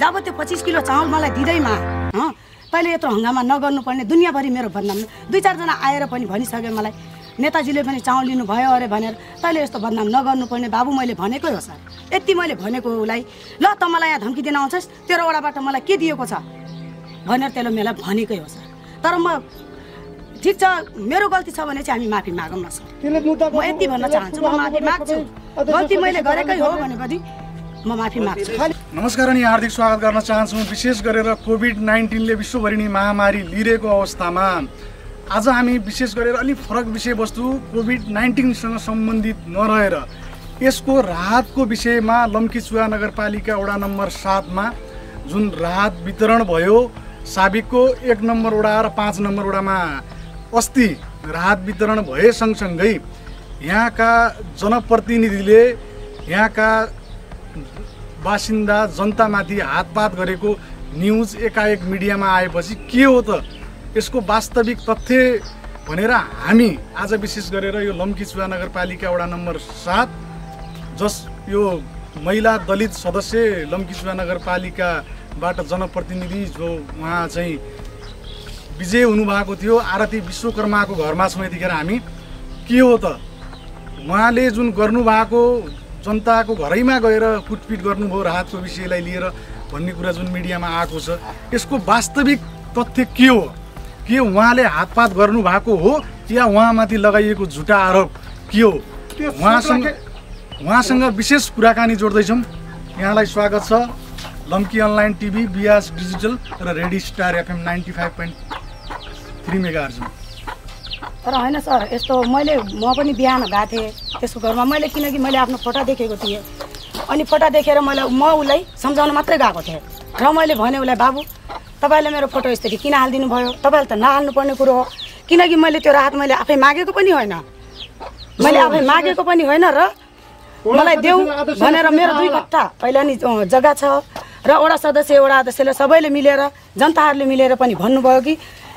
जब त्यो 25 किलो चामल मलाई दिँदैमा तैँले यत्रो हंगामा नगर्नुपर्ने, दुनियाँभरि मेरो बदनाम। दुई चारजना आएर पनि भनिसके मलाई, नेताजीले पनि चामल लिनुभयो अरे भनेर, तैँले यस्तो बदनाम नगर्नुपर्ने बाबु, मैले भनेकै हो सर, यति मैले भनेको उसलाई। ल त मलाई यहाँ धम्की दिन आउँछस्, तेरो वडाबाट मलाई के दिएको छ भनेर त्यसले मलाई भनेकै हो सर। तर म ठीक छ, मेरो गल्ती छ भने चाहिँ हामी माफी मागौँ न सर। म यति भन्न चाहन्छु, म माफी माग्छु, गल्ती मैले गरेकै हो भनेपछि म माफी माग्छु। नमस्कार अनि हार्दिक स्वागत गर्न चाहन्छु, विशेष गरेर कोभिड-19 ले विश्वभरि नै महामारी लिएको अवस्थामा आज हामी विशेष गरेर अलि फरक विषयवस्तु कोभिड-19सँग सम्बन्धित नरहेर यसको राहतको विषयमा लमकीचुवा नगरपालिका वडा नम्बर 7 मा जुन राहत वितरण भयो, साबिकको 1 नम्बर वडा र 5 नम्बर वडामा अस्ति राहत वितरण भए सँगसँगै यहाँका जनप्रतिनिधिले यहाँका बासिन्दा जनतामाथि हातपात गरेको न्युज एकाएक मिडियामा आएपछि के हो त यसको वास्तविक तथ्य भनेर हामी आज विशेष गरेर यो लमकीचुवा नगरपालिका वडा नम्बर 7 जस यो महिला दलित सदस्य लमकीचुवा नगरपालिकाबाट जनप्रतिनिधि जो उहाँ चाहिँ विजय हुनुभएको थियो आरती विश्वकर्माको घरमा छौँ यतिखेर हामी। के हो त उहाँले जुन गर्नुभएको जनताको घरैमा गएर कुटपिट गर्नुभयो राहतको विषयलाई लिएर भन्ने कुरा जुन मिडियामा आएको छ यसको वास्तविक तथ्य के हो? के उहाँले हातपात गर्नुभएको हो या उहाँमाथि लगाइएको झुटा आरोप के हो? उहाँसँग विशेष कुराकानी जोड्दैछौँ। यहाँलाई स्वागत छ Lamki online TV, BS digital र रेड स्टार एफएम 95.3 मेगाहर्जमा। तर होइन सर, यस्तो म पनि बिहान गएको थिएँ त्यसको घरमा, मैले किनकि मैले आफ्नो फोटो देखेको थिएँ अनि फोटो देखेर म उसलाई सम्झाउन मात्रै गएको थिएँ र मैले भने उसलाई, बाबु तपाईँले मेरो फोटो यसरी किन हालिदिनु भयो? तपाईँले त नहाल्नुपर्ने कुरो हो, किनकि मैले त्यो राहत मैले आफै मागेको पनि होइन, र मलाई देऊ भनेर मेरो 2 कट्ठा पहिला नि जग्गा छ र वडा अध्यक्षले सबैले मिलेर जनताहरूले मिलेर पनि भन्नुभयो कि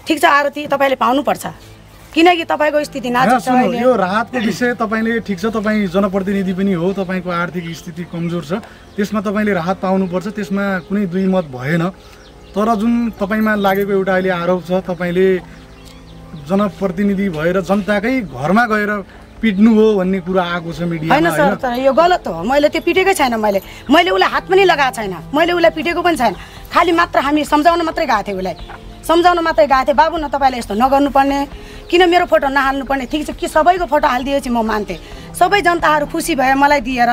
ठिक छ आरती तपाईँले पाउनुपर्छ, किनकि तपाईँको स्थिति नाजुक छ। यो राहतको विषय तपाईँले ठिक छ, तपाईँ जनप्रतिनिधि पनि हो, तपाईँको आर्थिक स्थिति कमजोर छ, त्यसमा तपाईँले राहत पाउनुपर्छ, त्यसमा कुनै दुई मत भएन। तर जुन तपाईँमा लागेको एउटा अहिले आरोप छ, तपाईँले जनप्रतिनिधि भएर जनताकै घरमा गएर पिट्नु हो भन्ने कुरा आएको छ मिडियामा। हैन सर, तर यो गलत हो, मैले त्यो पिटेकै छैन, मैले उसलाई हात पनि लगाएको छैन, मैले उसलाई पिटेको पनि छैन, खाली मात्र हामी सम्झाउन मात्रै गएको थियौँ, उसलाई सम्झाउन मात्रै गएको थिएँ, बाबु न तपाईँले यस्तो नगर्नुपर्ने, किन मेरो फोटो नहाल्नुपर्ने? ठिक छ कि सबैको फोटो हालिदिएपछि म मान्थेँ, सबै जनताहरू खुसी भए मलाई दिएर।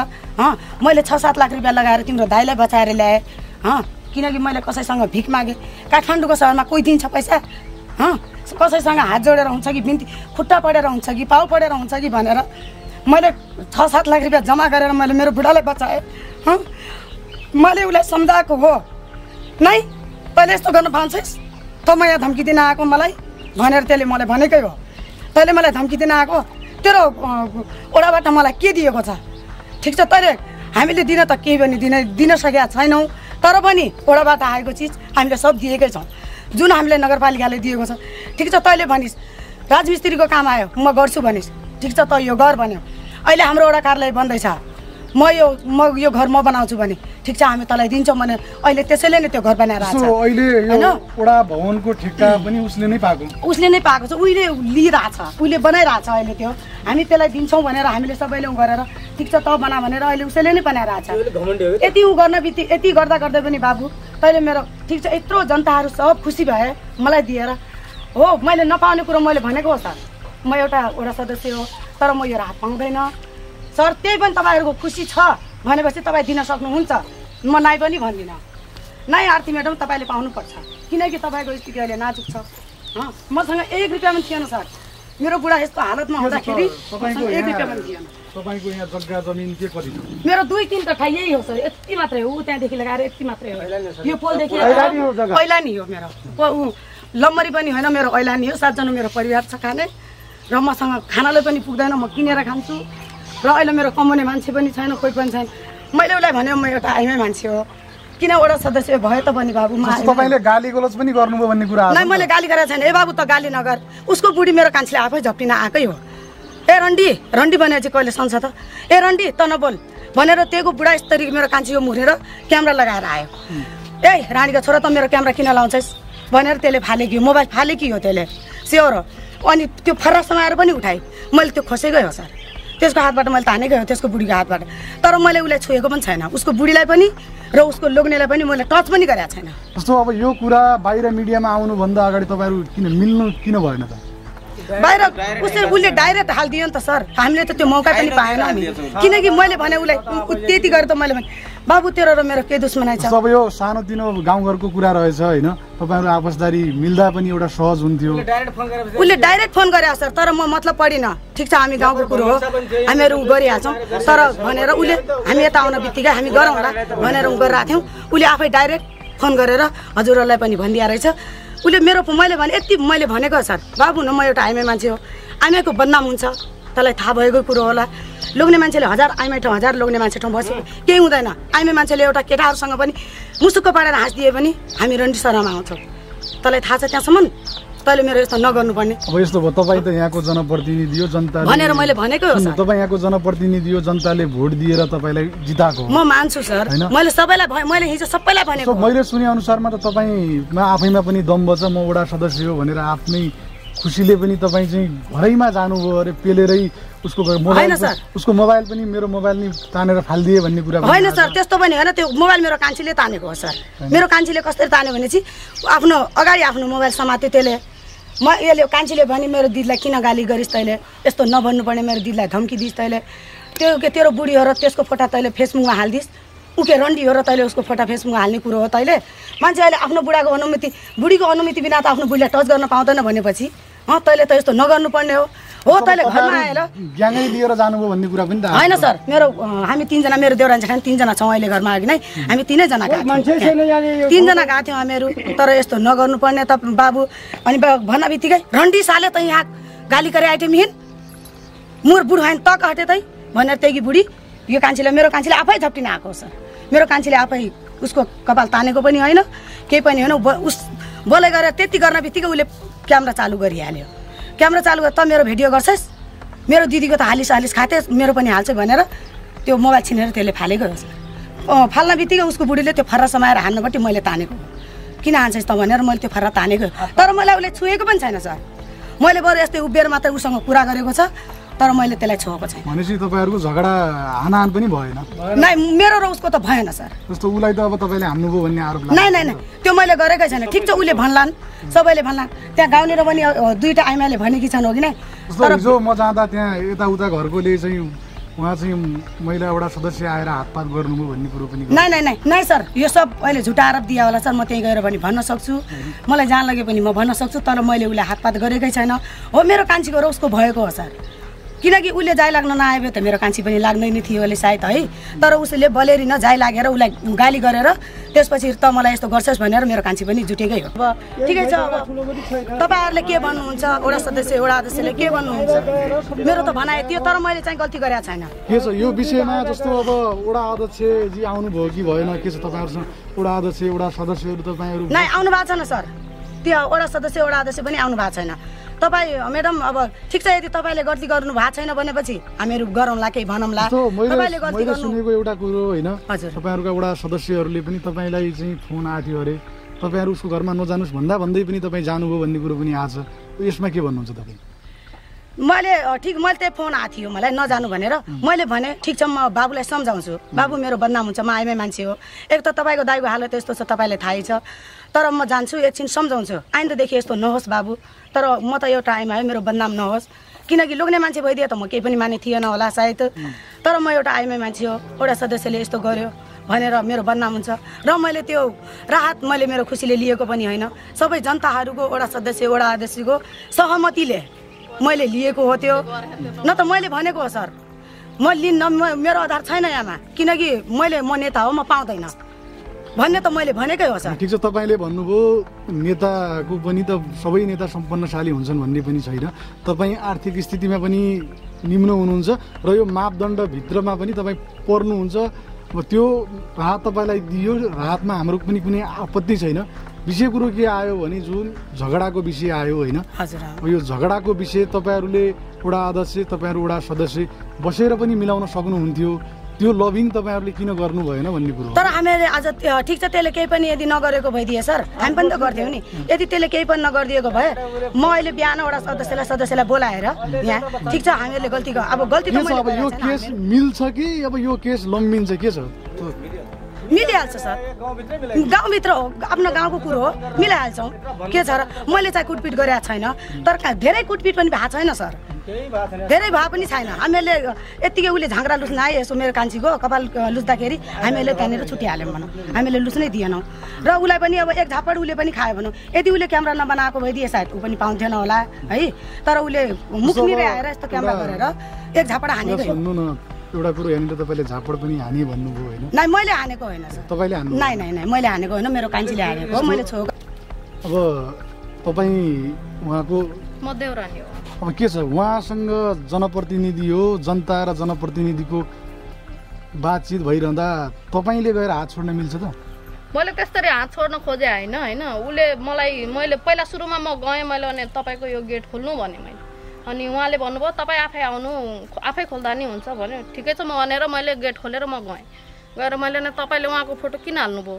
मैले 6-7 लाख रुपियाँ लगाएर तिम्रो दाइलाई बचाएर ल्याएँ, किनकि मैले कसैसँग भिख मागेँ। काठमाडौँको सहरमा कोही दिन्छ पैसा? कसैसँग हात जोडेर हुन्छ कि बिन्ती खुट्टा पडेर हुन्छ कि पाउ पडेर हुन्छ कि भनेर मैले 6-7 लाख रुपियाँ जम्मा गरेर मैले मेरो बुढालाई बचाएँ। मैले उसलाई सम्झाएको हो नै तैँले यस्तो गर्नु पाउँछस्, तँ म यहाँ धम्की दिन आएको मलाई भनेर त्यसले मलाई भनेकै हो, तैँले मलाई धम्की दिन आएको, तेरो ओडाबाट मलाई के दिएको छ? ठिक छ तैँले हामीले दिन त केही पनि दिन सकेका छैनौँ, तर पनि ओडाबाट आएको चिज हामीले सब दिएकै छौँ, जुन हामीले नगरपालिकाले दिएको छ। ठिक छ तैँले भनिस् राजमिस्त्रीको काम आयो म गर्छु भनिस्, ठिक छ तँ यो गर भन्यो, अहिले हाम्रो वडा कार्यालय बन्दैछ, म यो घर म बनाउँछु भने ठिक छ हामी तँलाई दिन्छौँ भने अहिले त्यसैले नै त्यो घर बनाएर आएको छ। अहिले यो वडा भवनको ठिका पनि उसले नै पाएको छ, उहिले लिइरहेछ, उहिले बनाइरहेछ, अहिले त्यो हामी त्यसलाई दिन्छौँ भनेर हामीले सबैले गरेर ठिक छ त बना भनेर अहिले उसैले नै बनाइरहेछ। यति यति गर्दा पनि बाबु तैँले मेरो ठिक छ यत्रो जनताहरू सब खुसी भए मलाई दिएर हो, मैले नपाउने कुरो मैले भनेको हो सर, म एउटा वडा सदस्य हो तर म यो राहत पाउँदैन सर, त्यही पनि तपाईँहरूको खुसी छ भनेपछि तपाईँ दिन सक्नुहुन्छ, म नाइ पनि भन्दिनँ। नाइ आरती म्याडम तपाईँले पाउनुपर्छ, किनकि तपाईँको स्थिति अहिले नाजुक छ। मसँग 1 रुपियाँ पनि थिएन सर, मेरो बुढा यस्तो हालतमा हुँदाखेरि मसँग 1 रुपियाँ पनि थिएन। तपाईँको यहाँ जग्गा जमिन के कति छ? मेरो 2-3 कट्ठा यही हो सर, यति मात्रै हो, त्यहाँदेखि लगाएर यति मात्रै हो, यो पोलदेखि ऐलानी हो मेरो, लम्बरी पनि होइन, मेरो ऐलानी हो। 7 जना मेरो परिवार छ खाने र मसँग खानाले पनि पुग्दैन, म किनेर खान्छु र अहिले मेरो कमाउने मान्छे पनि छैन, कोही पनि छैन। मैले उसलाई भने म एउटा आइमै मान्छे हो, किन वडा सदस्य भयो त भने बाबु तपाईँले गाली गलोच पनि गर्नुभयो भन्ने कुरा आयो। मैले गाली गरेको छैन, ए बाबु त गाली नगर, उसको बुढी मेरो कान्छीले आफै झप्टिन आएकै हो। ए रण्डी भनेपछि कहिले सन्छ त? ए रण्डी त नबोल भनेर त्यहीको बुढा यसरी मेरो कान्छीको मुखेर क्यामेरा लगाएर आयो। ए रानी का छोरा तो मेरा कैमरा किन लाउँछस् भनेर त्यसले फालेक्यो मोबाइल फालेक्यो त्यसले स्योर हो। अनि त्यो फरसम आएर पनि उठाए मैले त्यो खोसेकै हो सर, त्यसको हातबाट मैले तानेकै हो त्यसको बुढीको हातबाट, तर मैले उसलाई छोएको पनि छैन, उसको बुढीलाई पनि र उसको लोग्नेलाई पनि मैले टच पनि गरेको छैन। जस्तो अब यो कुरा बाहिर मिडियामा आउनुभन्दा अगाडि तपाईँहरू किन मिल्नु किन भएन त? बाहिर उसले उसले डाइरेक्ट हालिदियो नि त सर, हामीले त त्यो मौका पनि पाएन हामी, किनकि मैले भने उसलाई त्यति गरेर त मैले भने बाबु तेरो र मेरो के दुश्मनी छ। अब यो सानोतिनो गाउँघरको कुरा रहेछ होइन, तपाईँहरू आपसदारी मिल्दा पनि एउटा सहज हुन्थ्यो। उसले डाइरेक्ट फोन गरे सर, तर म मतलब पढिनँ, ठिक छ हामी गाउँको कुरो हो हामीहरू गरिहाल्छौँ, तर भनेर उसले हामी यता आउन बित्तिकै हामी गरौँ होला भनेर गरिरहेको थियौँ, उसले आफै डाइरेक्ट फोन गरेर हजुरहरूलाई पनि भनिदिया रहेछ। उसले मेरो मैले भने यति मैले भनेको सर, बाबु न म एउटा आइमाई मान्छे हो, आइमाईको बदनाम हुन्छ तँलाई थाहा भएको कुरो होला, लोग्ने मान्छेले हजार आइमाई ठाउँ हजार लोग्ने मान्छे ठाउँ बस्यो केही हुँदैन, आइमाई मान्छेले एउटा केटाहरूसँग पनि मुसुक्क पारेर हाँसिदिए पनि हामी रन्डी शर्मा आउँछौँ, तँलाई थाहा छ त्यहाँसम्म तैँले मेरो यस्तो नगर्नुपर्ने। अब यस्तो भयो तपाईँ त यहाँको जनप्रतिनिधि हो जनताले भनेर मैले भनेको हो, तपाईँ यहाँको जनप्रतिनिधि हो जनताले भोट दिएर तपाईँलाई जिताएको म मान्छु सर, मैले सबैलाई मैले हिजो सबैलाई भनेको। मैले सुने अनुसारमा त तपाईँमा आफैमा पनि दम्भ छ, म वडा सदस्य हो भनेर आफ्नै खुसीले पनि तपाईँ चाहिँ घरैमा जानुभयो अरे पेलेरै उसको उसको मोबाइल पनि मेरो मोबाइल नि तानेर फालिदिए भन्ने कुरा होइन सर, त्यस्तो पनि होइन, त्यो मोबाइल मेरो कान्छीले तानेको हो सर, मेरो कान्छीले कसरी तान्यो भनेपछि आफ्नो अगाडि आफ्नो मोबाइल समात्यो त्यसले, म यसले कान्छीले भने मेरो दिदीलाई किन गाली गरिस् तैँले, यस्तो नभन्नुपर्ने मेरो दिदीलाई धम्की दिइस् तैँले, त्यो तेरो बुढी हो र त्यसको फोटा तैँले फेसबुकमा हालिदिस्, उके रन्डी हो र तैँले उसको फोटा फेसबुकमा हाल्ने कुरो हो, तैँले मान्छे अहिले आफ्नो बुढाको अनुमति बुढीको अनुमति बिना त आफ्नो बुढीलाई टच गर्न पाउँदैन भनेपछि अँ तैँले त यस्तो नगर्नुपर्ने हो तैँले घरमा आएर ग्याङै लिएर जानुभयो भन्ने कुरा पनि त होइन सर। मेरो हामी तिनजना मेरो देउरानी खान तिनजना छौँ अहिले घरमा अघि नै, हामी तिनैजना गएको थियौँ हामीहरू, तर यस्तो नगर्नुपर्ने त बाबु, अनि भन्न बित्तिकै रन्डी साले त यहाँ गाली गरे आइटम हिँड मुर बुढो होइन तक हटे तै भनेर त्यही बुढी यो कान्छीलाई मेरो कान्छीले आफै झप्टिन आएको हो सर, मेरो कान्छीले आफै उसको कपाल तानेको पनि होइन केही पनि होइन, उस बोले गरेर त्यति गर्न बित्तिकै उसले क्यामेरा चालु गरिहाल्यो, क्यामेरा चालु गरेर त मेरो भिडियो गर्छस् मेरो दिदीको त हालिस हालिस खाथेस् मेरो पनि हाल्छ भनेर त्यो मोबाइल छिनेर त्यसले फालेको हो सर, फाल्न बित्तिकै उसको बुढीले त्यो फर्रा समाएर हान्नपट्टि मैले तानेको, किन हान्छस् त भनेर मैले त्यो फर्रा तानेको, तर मलाई उसले छुएको पनि छैन सर, मैले बरु यस्तै उभिएर मात्र उसँग कुरा गरेको छ, तर मैले त्यसलाई छोएको छैन। भनेपछि तपाईँहरूको झगडा हानाहान पनि भएन? नाइ मेरो र उसको त भएन सर। जस्तो उसलाई त अब तपाईँले हान्नुभयो भन्ने आरोप लाग्यो? नाइ नाइ नाइ त्यो मैले गरेकै छैन, ठिक छ उसले भन्लान् सबैले भन्लान्, त्यहाँ गाउँले र पनि दुईटा आइमाले भनेकी छन् हो कि नै। हिजो म जाँदा त्यहाँ यताउता घरकोले चाहिँ उहाँ चाहिँ महिला एउटा सदस्य आएर हातपात गर्नुभयो भन्ने कुरो पनि? नाइ नाइ नाइ नाइ सर यो सब अहिले झुटा आरोप दिए होला सर, म त्यहीँ गएर पनि भन्न सक्छु, मलाई जान लग्यो पनि म भन्न सक्छु, तर मैले उसलाई हातपात गरेकै छैन, हो मेरो कान्छीको र उसको भएको हो सर, किनकि उसले जाइ लाग्न नआए त मेरो कान्छी पनि लाग्नै नै थियो अहिले सायद है, तर उसले बलेरी न जाइ लागेर उसलाई गाली गरेर त्यसपछि त मलाई यस्तो गर्छस् भनेर मेरो कान्छी पनि जुटेकै हो। अब ठिकै छ, अब तपाईँहरूले के भन्नुहुन्छ एउटा सदस्य एउटा अध्यक्षले के भन्नुहुन्छ? मेरो त भनाइ थियो, तर मैले चाहिँ गल्ती गरेको छैन। के छ यो विषयमा जस्तो अब एउटा अध्यक्षजी आउनुभयो कि भएन, के छ तपाईँहरूसँग एउटा अध्यक्ष एउटा सदस्यहरू तपाईँहरू? नाइ आउनु भएको छैन सर, त्यहाँ एउटा सदस्य एउटा अध्यक्ष पनि आउनु भएको छैन। तपाईँ म्याडम अब ठिक छ, यदि तपाईँले गल्ती गर्नु भएको छैन भनेपछि हामीहरू गरौँला केही भनौँला। मैले सुनेको एउटा कुरो होइन, तपाईँहरूको एउटा सदस्यहरूले पनि तपाईँलाई चाहिँ फोन आएको अरे, तपाईँहरू उसको घरमा नजानुस् भन्दा भन्दै पनि तपाईँ जानुभयो भन्ने कुरो पनि आछ, यसमा के भन्नुहुन्छ तपाईँ? मैले ठिक मैले त्यही फोन आएको थियो मलाई नजानु भनेर, मैले भने ठिक छ म बाबुलाई सम्झाउँछु, बाबु मेरो बदनाम हुन्छ, म आइमाई मान्छे हो, एक त तपाईँको दाइको हालत यस्तो छ तपाईँलाई थाहै छ, तर म जान्छु एकछिन सम्झाउँछु, आइन्दादेखि यस्तो नहोस् बाबु, तर म त एउटा आइमा हो मेरो बदनाम नहोस्, किनकि लोग्ने मान्छे भइदियो त म केही पनि माने थिएन होला सायद, तर म एउटा आइमाई मान्छे हो, एउटा सदस्यले यस्तो गर्यो भनेर मेरो बदनाम हुन्छ, र मैले त्यो राहत मैले मेरो खुसीले लिएको पनि होइन, सबै जनताहरूको एउटा सदस्य एउटा आदेशको सहमतिले मैले लिएको हो त्यो, न त मैले भनेको हो सर म लिन्न मेरो आधार छैन यहाँमा, किनकि म नेता हो म पाउँदैन भन्ने त मैले भनेकै हो सर। ठिक छ, तपाईँले भन्नुभयो नेताको पनि त सबै नेता सम्पन्नशाली हुन्छन् भन्ने पनि छैन, तपाईँ आर्थिक स्थितिमा पनि निम्न हुनुहुन्छ र यो मापदण्डभित्रमा पनि तपाईँ पर्नुहुन्छ, त्यो राहत तपाईँलाई दियो, राहतमा हाम्रो पनि कुनै आपत्ति छैन। विषय कुरो के आयो भने जुन झगडाको विषय आयो होइन, यो झगडाको विषय तपाईँहरूले एउटा अध्यक्ष तपाईँहरू एउटा सदस्य बसेर पनि मिलाउन सक्नुहुन्थ्यो, त्यो लभिङ तपाईहरुले किन गर्नु भएन भन्ने कुरा हो। तर हामीले आज ठीक छ त्यसले केही पनि यदि नगरेको भइदिए सर हामी पनि त गर्दैौ नि। यदि त्यसले केही पनि नगरदिएको भए म अहिले बिहान वडा सदस्यलाई बोलाएर यहाँ ठीक छ हामीले गल्ती गर्यो। अब गल्ती त मैले यो केस मिल्छ कि अब यो केस लम्बिन्छ के छ? मिलिहाल्छ सर, गाउँभित्र हो, आफ्नो गाउँको कुरो हो, मिलाइहाल्छौँ के छ र। मैले चाहिँ कुटपिट गरेको छैन, तर धेरै कुटपिट पनि भएको छैन सर, धेरै भए पनि छैन। हामीले यतिकै उसले झाँक्रा लुच्न आयो यसो मेरो कान्छीको कपाल लुच्दाखेरि हामीले त्यहाँनिर छुटिहाल्यौँ भनौँ, हामीले लुच्नै दिएनौँ र उसलाई पनि अब एक झापड उसले पनि खायो भनौँ। यदि उसले क्यामेरा नबनाएको भइदिए सायद ऊ पनि पाउँथेन होला है, तर उसले मुखमिरै आएर यस्तो क्यामेरा गरेर एक झापड हानेको। एउटा कुरो हेर्नु तपाईले झापड पनि हाने भन्नुभयो हैन? नाइ मैले हानेको हैन सर, तपाईले हान्नु? नाइ नाइ नाइ मैले हानेको हैन, मेरो कान्छीले हानेको हो। मैले छोक अब तपाई उहाँको मध्यवरानी हो। अब के छ उहाँसँग जनप्रतिनिधि हो, जनता र जनप्रतिनिधिको बातचीत भइरहँदा तपाईले गएर हात छोड्न मिल्छ त? मैले त्यसरी हात छोड्न खोजे हैन हैन, उले मलाई मैले पहिला सुरुमा म गए मैले अनि तपाईको यो गेट खोल्नु भने मैले अनि उहाँले भन्नुभयो तपाईँ आफै आउनु आफै खोल्दा नि हुन्छ भन्यो। ठिकै छ म भनेर मैले गेट खोलेर म गएँ। गएर मैले न तपाईले उहाँको फोटो किन हाल्नुभयो?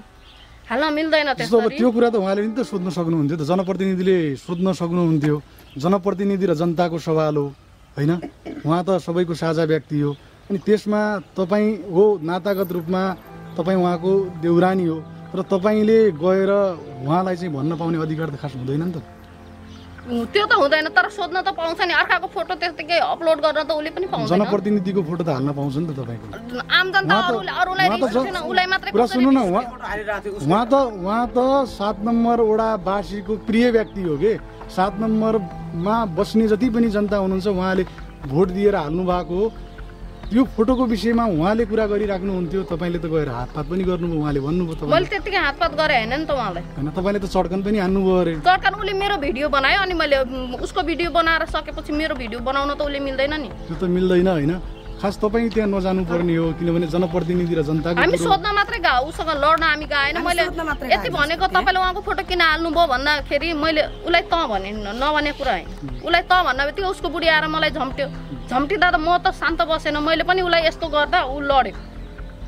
हाल्न मिल्दैन त्यसरी। त्यो कुरा त उहाँले नि त सोध्न सक्नुहुन्थ्यो त, जनप्रतिनिधिले सोध्न सक्नुहुन्थ्यो। जनप्रतिनिधि र जनताको सवाल हो हैन, उहाँ त सबैको साझा व्यक्ति हो। अनि त्यसमा तपाईँ हो नातागत रूपमा तपाईँ उहाँको देउरानी हो, तर तपाईँले गएर उहाँलाई चाहिँ भन्न पाउने अधिकार त खास हुँदैन नि त। त्यो त हुँदैन तर सोध्न त पाउँछ नि, अर्काको फोटो त्यतिकै अपलोड गर्न त उले पनि पाउँदैन। जनप्रतिनिधिको फोटो त हाल्न पाउँछ नि त तपाईको। आम जनता अरूले अरूलाई रिसुन उलाई मात्रै कुरा सुन्नु न। उहाँ त ७ नम्बर वडा बासीको प्रिय व्यक्ति हो के। ७ नम्बरमा बस्ने जति पनि जनता हुनुहुन्छ उहाँले भोट दिएर हाल्नु भएको हो। यो फोटोको विषयमा उहाँले कुरा गरिराख्नु हुन्थ्यो, तपाईले त गएर हातपात पनि गर्नुभयो। उहाँले भन्नुभयो तपाईले मैले त्यतिकै हातपात गरे हैन नि त उहाँलाई हैन, तपाईले त चड्कन पनि हान्नुभयो अरे। चड्कन उले मेरो भिडियो बनायो अनि मैले उसको भिडियो बनाएर सकेपछि मेरो भिडियो बनाउन त उले मिल्दैन नि। त्यो त मिल्दैन हैन, खास तपाई त्यहाँ नजानु पर्ने हो किनभने जनप्रतिनिधि र जनताको हामी सोध्न मात्रै गए, उसँग लड्न हामी गएन। मैले यति भनेको तपाईले उहाँको फोटो किन हाल्नुभयो भन्दाखेरि मैले उलाई त भने नभने कुरा हैन। उलाई त भन्नबित्तिकै उसको बुढी आएर मलाई झम्ट्यो। झम्टिँदा त म त शान्त बसेन, मैले पनि उलाई यस्तो गर्दा उ लड्यो।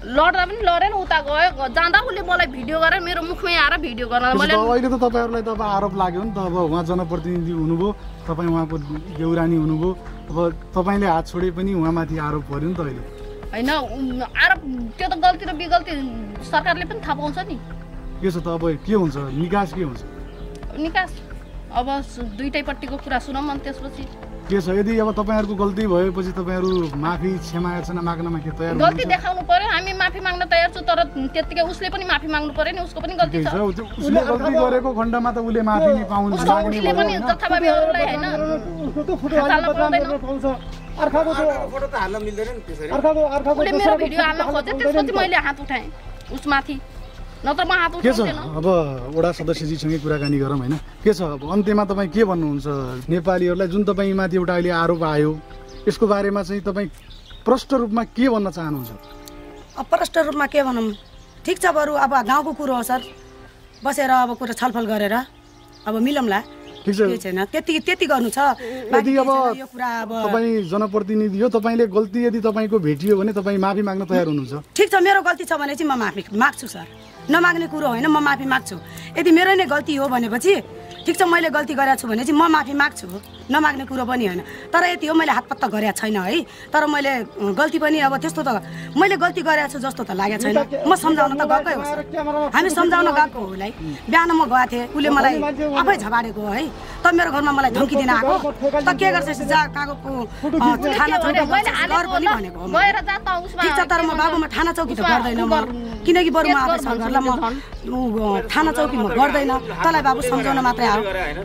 लड्दा पनि लडेन, उता गयो। जाँदा उसले मलाई भिडियो गरेर मेरो मुखमै आएर भिडियो गर्न मैले। अहिले त तपाईहरुलाई त अब आरोप लाग्यो नि त, अब उहाँ जनप्रतिनिधि हुनुभयो, तपाई उहाँको देउरानी हुनुभयो, अब तपाईले हात छोडे पनि उहाँमाथि आरोप पर्यो नि त अहिले हैन? आरोप त्यो त गल्ती र बिगल्ती सरकारले पनि थाहा पाउँछ नि। के छ त अब के हुन्छ निकास? के हुन्छ निकास? अब दुईटै पट्टिको कुरा सुनौं अनि त्यसपछि के छ? यदि अब तपाईहरुको गल्ती भएपछि तपाईहरु माफी क्षमा याचना माग्नमा के तयार हुनुहुन्छ? गल्ती देखाउनु पर्यो, हामी माफी माग्न तयार छौ, तर त्यतिकै उसले पनि माफी माग्नु पर्यो नि, उसको पनि गल्ती छ। उसले गल्ती गरेको खण्डमा त उसले माफी नि पाउनु हुन्छ नि। उसले पनि जथाभावी अरूलाई हैन उसको त फोटो हाल्न पाउँछ, अर्काको फोटो त हाल्न मिल्दैन नि त्यसरी। अर्काको उसले मेरो भिडियो हाल्न खोजे, त्यसपछि मैले हात उठाएँ उसमाथि, नत्र म हात उठाउँदैन। अब वडा सदस्यजी सँगै कुराकानी गरौँ हैन? के छ अब अन्त्यमा तपाई के भन्नुहुन्छ नेपालीहरुलाई जुन तपाईमाथि एउटा अहिले आरोप आयो, यसको बारेमा चाहिँ तपाई प्रष्ट रूपमा के भन्न चाहनुहुन्छ? अब प्रष्ट रूपमा के भनौं? ठीक छ बरु अब गाउँको कुरो हो सर, बसेर अब कुरा छलफल गरेर अब मिलौँला। ठीक छ त्यति गर्नु छ। यदि अब तपाई जनप्रतिनिधि हो, तपाईले गल्ती यदि तपाईको भेटियो भने तपाई माफी माग्न तयार हुनुहुन्छ? ठीक छ मेरो गल्ती छ भने चाहिँ म माफी माग्छु सर, नमाग्ने कुरो होइन, म माफी माग्छु। यदि मेरो नै गल्ती हो भनेपछि ठीक छ मैले गल्ती गरेको छु भने चाहिँ म माफी माग्छु, नमाग्ने कुरो पनि होइन। तर यति हो मैले हातपात त गरेको छैन है, तर मैले गल्ती पनि अब त्यस्तो त मैले गल्ती गरेको छु जस्तो त लागेको छैन। म सम्झाउन त गएकै हो, हामी सम्झाउन गएको हो उसलाई। बिहान म गएको थिएँ, उसले मलाई आफै झबाडेको है, त मेरो घरमा मलाई धम्की दिन आएको। त के गर्छ जा कागको थाना चौकी पनि भनेको हो। ठिक छ तर म बाबुमा थाना चौकी त गर्दैन म, किनकि बरु म आफै सल्लाह थाना चौकी म गर्दैन, तँलाई बाबु सम्झाउन मात्रै आऊ।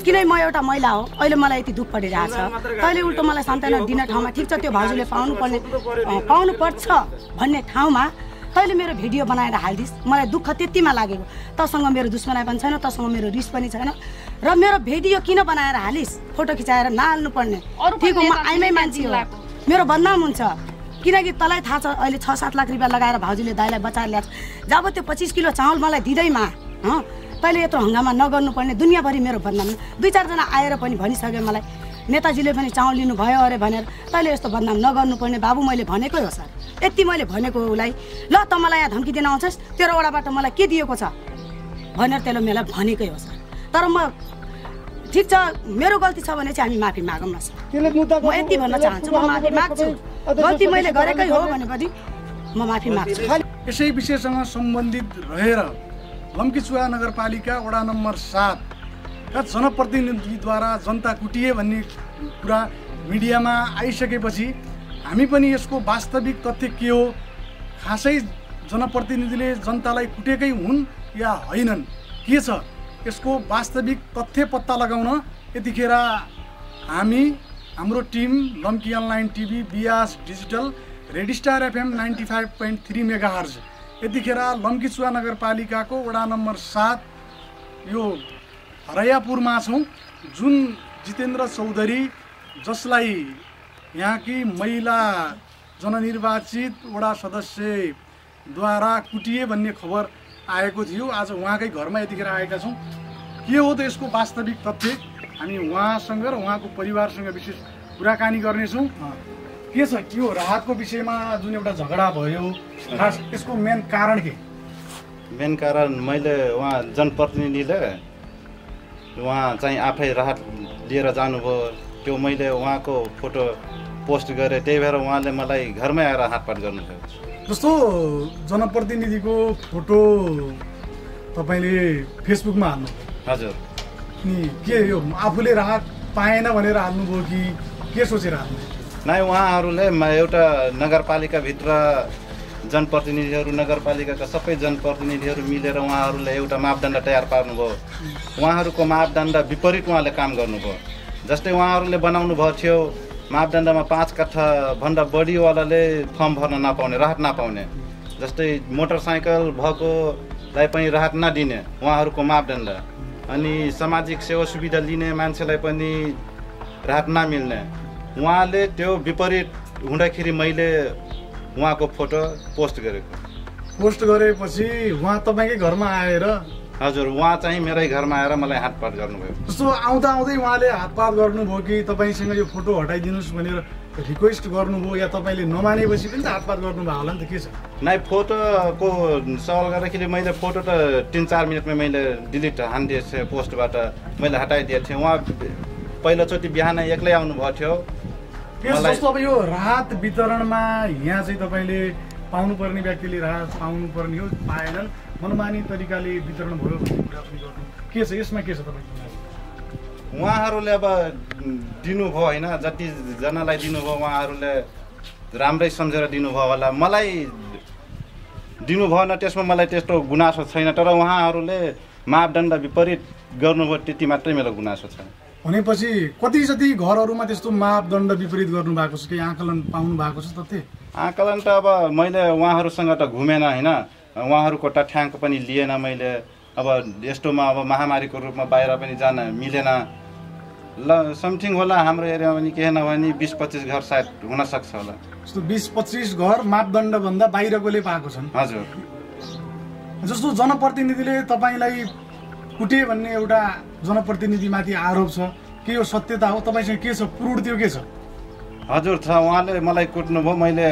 किन म एउटा महिला हो, अहिले मलाई यति दुःख परिरहेछ, तैँले उल्टो मलाई सान्त्वना दिने ठाउँमा ठिक छ त्यो भाउजूले पाउनुपर्छ भन्ने ठाउँमा तैँले मेरो भिडियो बनाएर हालिदिस्। मलाई दुःख त्यतिमा लागेको, तसँग मेरो दुश्मनाइ पनि छैन, तसँग मेरो रिस पनि छैन, र मेरो भिडियो किन बनाएर हालिस्? फोटो खिचाएर नहाल्नु पर्ने। ठिक हो म आइमै मान्छे हो, मेरो बदनाम हुन्छ, किनकि तँलाई थाहा छ अहिले 6-7 लाख रुपियाँ लगाएर भाउजूले दाइलाई बचाएर ल्याएको छ। जब त्यो 25 किलो चामल मलाई दिँदैमा तैँले यत्रो हङ्गामा नगर्नुपर्ने। दुनियाँभरि मेरो बदनाम 2-4 जना आएर पनि भनिसक्यो मलाई, नेताजीले पनि चामल लिनुभयो अरे भनेर, तैँले यस्तो बदनाम नगर्नुपर्ने बाबु, मैले भनेकै हो सर। यति मैले भनेको उसलाई ल त मलाई यहाँ धम्की दिन आउँछस्, तेरो वडाबाट मलाई के दिएको छ भनेर त्यसले मलाई भनेकै हो सर। तर म ठीक छ, मेरो गल्ती छ भने चाहिँ हामी माफी मागौँ न सर। म यति भन्न चाहन्छु, म माफी माग्छु, गल्ती मैले गरेकै हो भनेपछि म माफी माग्छु। यसै विषयसँग सम्बन्धित रहेर लमकीचुवा नगरपालिका वडा नम्बर 7 का जनप्रतिनिधिद्वारा जनता कुटिए भन्ने कुरा मिडियामा आइसकेपछि हामी पनि यसको वास्तविक तथ्य के हो, खासै जनप्रतिनिधिले जनतालाई कुटेकै हुन् या होइनन्, के छ यसको वास्तविक तथ्य पत्ता लगाउन यतिखेर हामी हाम्रो team Lamki online TV, BS digital, red star FM 95.3 megahertz यतिखेर लमकीचुवा नगरपालिकाको वडा नम्बर 7 यो हरैयापुरमा छौँ, जुन जितेन्द्र चौधरी जसलाई यहाँकी महिला जननिर्वाचित वडा सदस्यद्वारा कुटिए भन्ने खबर आएको थियो। आज उहाँकै घरमा यतिखेर आएका छौँ। के हो त यसको वास्तविक तथ्य, हामी उहाँसँग र उहाँको परिवारसँग विशेष कुराकानी गर्नेछौँ। के छ यो राहतको विषयमा जुन एउटा झगडा भयो, खास यसको मेन कारण के? मेन कारण मैले उहाँ जनप्रतिनिधिले उहाँ चाहिँ आफै राहत लिएर जानुभयो, त्यो मैले उहाँको फोटो पोस्ट गरेँ, त्यही भएर उहाँले मलाई घरमै आएर हातपात गर्नुभयो। जस्तो जनप्रतिनिधिको फोटो तपाईँले फेसबुकमा हाल्नु? हजुर। अनि के यो आफूले राहत पाएन भनेर हाल्नुभयो कि के सोचेर हाल्नु? नै, उहाँहरूले एउटा नगरपालिकाभित्र जनप्रतिनिधिहरू, नगरपालिकाका सबै जनप्रतिनिधिहरू मिलेर उहाँहरूले एउटा मापदण्ड तयार पार्नुभयो, उहाँहरूको मापदण्ड विपरीत उहाँले काम गर्नुभयो। जस्तै उहाँहरूले बनाउनु भएको थियो मापदण्डमा 5 कट्ठाभन्दा बढीवालाले फर्म भर्न नपाउने, राहत नपाउने, जस्तै मोटरसाइकल भएकोलाई पनि राहत नदिने उहाँहरूको मापदण्ड, अनि सामाजिक सेवा सुविधा लिने मान्छेलाई पनि राहत नमिल्ने। उहाँले त्यो विपरीत हुँदाखेरि मैले उहाँको फोटो पोस्ट गरेपछि उहाँ तपाईँकै घरमा आएर? हजुर, उहाँ चाहिँ मेरै घरमा आएर मलाई हातपात गर्नुभयो। जस्तो आउँदा आउँदै उहाँले हातपात गर्नुभयो कि तपाईँसँग यो फोटो हटाइदिनुहोस् भनेर रिक्वेस्ट गर्नुभयो, या तपाईँले नमानेपछि पनि त हातपात गर्नुभयो होला नि त, के छ? नै, फोटोको सवाल गर्दाखेरि मैले फोटो त 3-4 मिनटमै मैले डिलिट हानिदिएको थिएँ, पोस्टबाट मैले हटाइदिएको थिएँ। उहाँ पहिलोचोटि बिहान एक्लै आउनुभएको थियो। जस्तो अब यो राहत वितरणमा यहाँ चाहिँ तपाईँले पाउनुपर्ने व्यक्तिले राहत पाउनुपर्ने हो, पाएनन्, मनमानी तरिकाले वितरण भयो भन्ने कुरा पनि गर्नु, के छ यसमा, के छ तपाईँको? उहाँहरूले अब दिनुभयो होइन, जतिजनालाई दिनुभयो उहाँहरूले राम्रै सम्झेर दिनुभयो होला, मलाई दिनुभएन त्यसमा मलाई त्यस्तो गुनासो छैन। तर उहाँहरूले मापदण्ड विपरीत गर्नुभयो, त्यति मात्रै मेरो गुनासो छ। भनेपछि कति जति घरहरूमा त्यस्तो मापदण्ड विपरीत गर्नुभएको छ, केही आकलन पाउनु भएको छ? तथ्य आकलन त अब मैले उहाँहरूसँग त घुमेन होइन, उहाँहरूको तथ्याङ्क पनि लिएन मैले। अब यस्तोमा अब महामारीको रूपमा बाहिर पनि जान मिलेन, ल समथिङ होला हाम्रो एरियामा पनि, के नभए 20-25 घर सायद हुनसक्छ होला। जस्तो 20-25 घर मापदण्डभन्दा बाहिरकोले पाएको छन्? हजुर। जस्तो जनप्रतिनिधिले तपाईँलाई कुटे भन्ने एउटा जनप्रतिनिधिमाथि आरोप छ, के यो सत्यता हो? तपाईँसँग के छ प्रुफ, त्यो के छ? हजुर छ, उहाँले मलाई कुट्नुभयो, मैले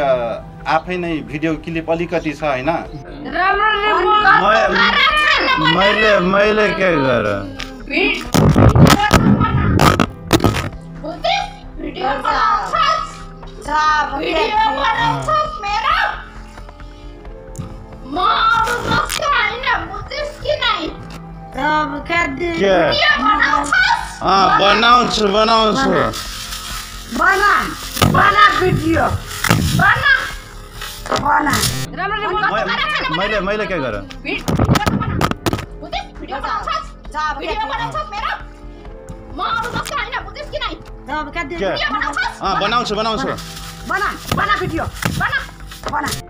आफै नै भिडियो क्लिप अलिकति छ होइन। मैले के गरेँ? मैले के गरेँ? बनाउँछु।